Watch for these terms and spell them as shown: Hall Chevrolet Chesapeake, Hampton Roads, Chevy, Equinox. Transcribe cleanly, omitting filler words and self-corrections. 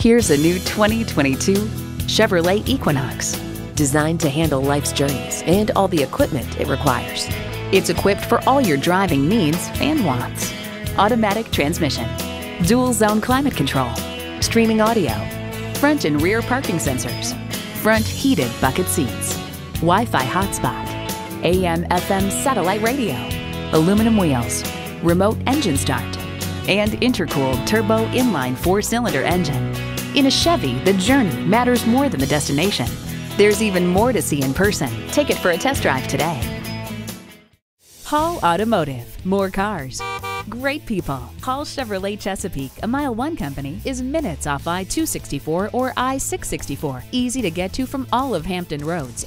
Here's a new 2022 Chevrolet Equinox, designed to handle life's journeys and all the equipment it requires. It's equipped for all your driving needs and wants. Automatic transmission, dual zone climate control, streaming audio, front and rear parking sensors, front heated bucket seats, Wi-Fi hotspot, AM/FM satellite radio, aluminum wheels, remote engine start, and intercooled turbo inline four-cylinder engine. In a Chevy, the journey matters more than the destination. There's even more to see in person. Take it for a test drive today. Hall Automotive, more cars, great people. Hall Chevrolet Chesapeake, a Mile 1 company, is minutes off I-264 or I-664. Easy to get to from all of Hampton Roads.